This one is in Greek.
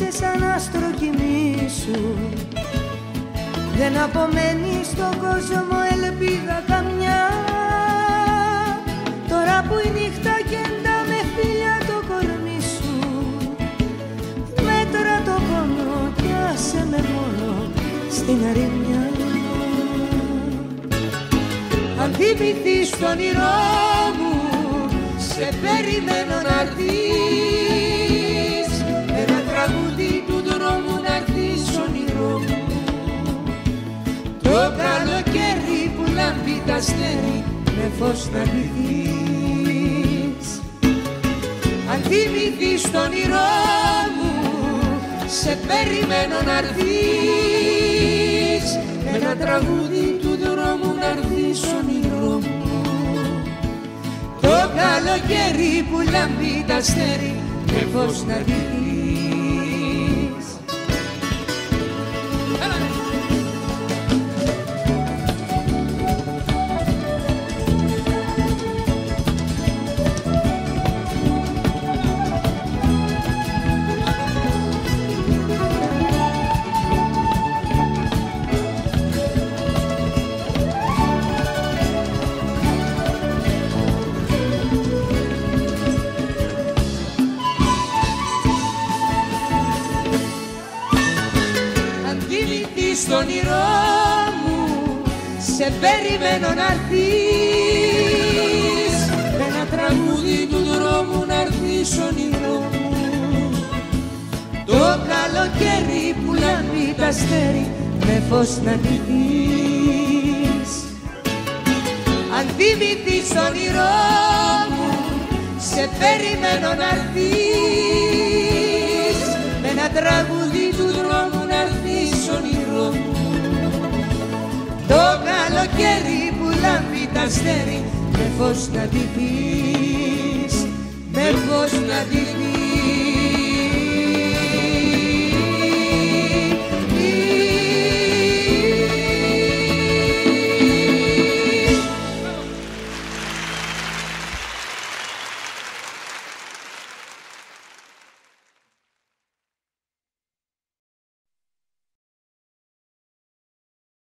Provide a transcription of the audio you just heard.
είσαι σαν άστρο κοιμήσου. Δεν απομένει στον κόσμο ελπίδα καμιά. Τώρα που η νύχτα κεντά με φιλιά το κορμί σου, μέτρα το πόνο κι άσε με μόνο στην ερημιά. Αν θυμηθείς στον όνειρό μου, σε περιμένω να έρθεις. Ένα τραγούδι του δρόμου να έρθεις στον όνειρό μου. Το καλοκαίρι που λάμπει τα αστέρι με φως να ντυθείς. Αν θυμηθείς στον όνειρό μου, σε περιμένω να έρθεις. Ένα τραγούδι του δρόμου να έρθεις στον όνειρό μου. Το καλοκαίρι που λάμπει τα αστέρι με φως να ντυθείς. Στον όνειρό μου σε περιμένω να έρθεις. Ένα τραγούδι του δρόμου να έρθεις στον όνειρό μου. Το καλοκαίρι που λάμπει τα αστέρι με φως να ντυθείς. Αν θυμηθείς στον όνειρό μου, σε περιμένω να έρθεις. Ένα τραγούδι του δρόμου να έρθεις στον όνειρό μου. Το καλοκαίρι που λάμπει τα αστέρι με φως να ντυθείς, με φως να ντυθείς.